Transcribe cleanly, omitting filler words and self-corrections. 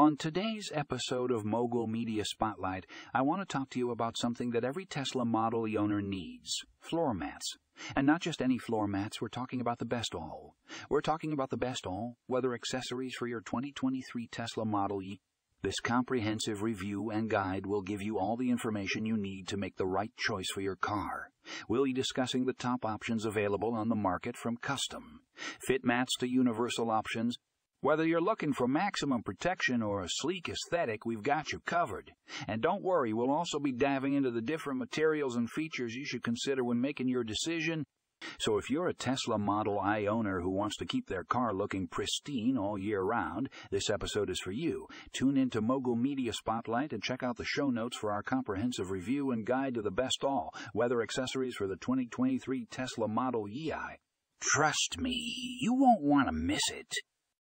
On today's episode of Mogul Media Spotlight, I want to talk to you about something that every Tesla Model Y owner needs: floor mats. And not just any floor mats, we're talking about the best all. We're talking about the best all weather accessories for your 2023 Tesla Model Y. This comprehensive review and guide will give you all the information you need to make the right choice for your car. We'll be discussing the top options available on the market, from custom fit mats to universal options. Whether you're looking for maximum protection or a sleek aesthetic, we've got you covered. And don't worry, we'll also be diving into the different materials and features you should consider when making your decision. So if you're a Tesla Model Y owner who wants to keep their car looking pristine all year round, this episode is for you. Tune in to Mogul Media Spotlight and check out the show notes for our comprehensive review and guide to the best all weather accessories for the 2023 Tesla Model Y. Trust me, you won't want to miss it.